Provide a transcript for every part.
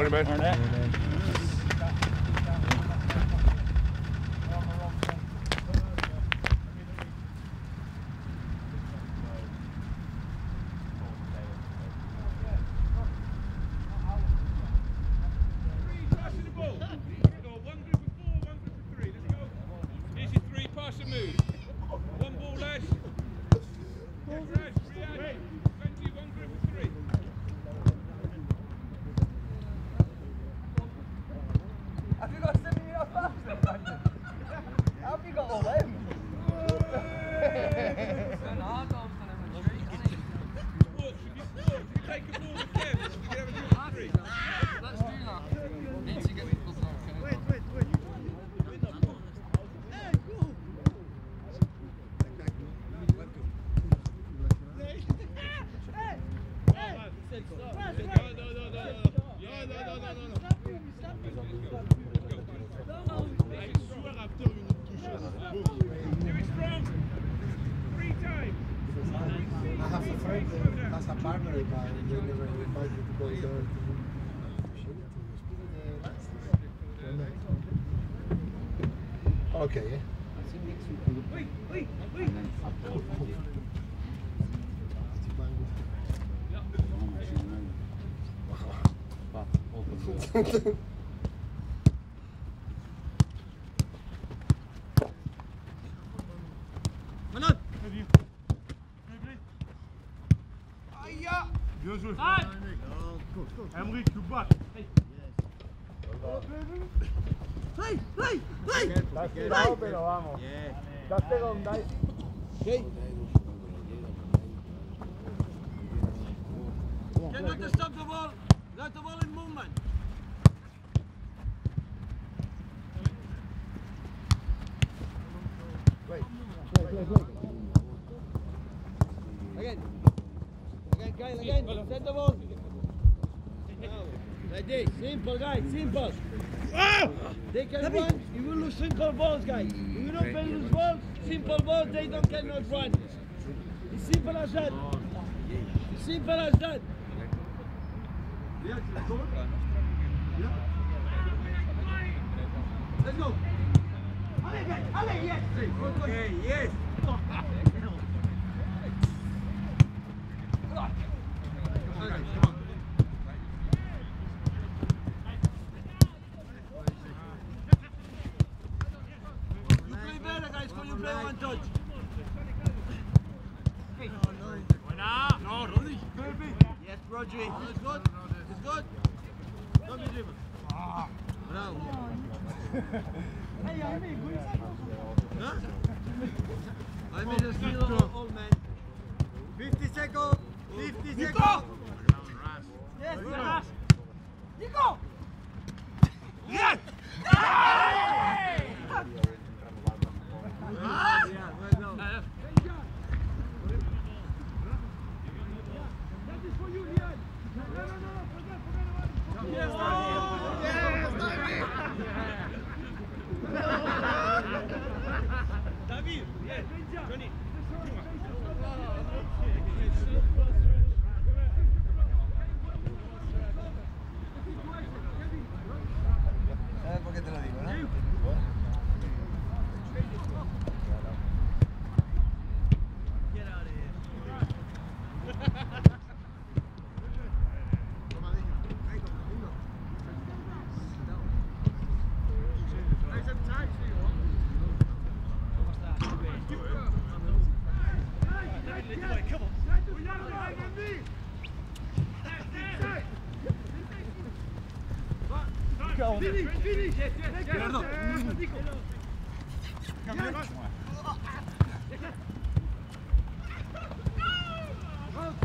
Morning, man. Morning. Okay, yeah. Simple, guys, simple. Ah! They can run, you will lose simple balls, guys. You don't can lose balls, simple balls, they don't cannot run. It's simple as that. It's simple as that. Let's go. Allez, guys, allez, yes. Okay, yes. Finish, yes, yes, yes. Nico. Yes. Out,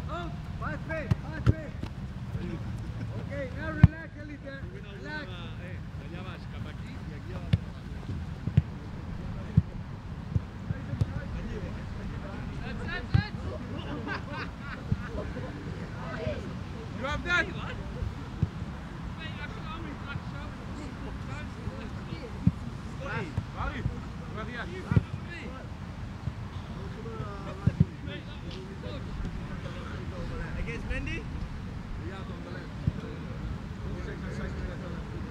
out, half way. Okay, now relax a little, relax. You have that? Against Mendy?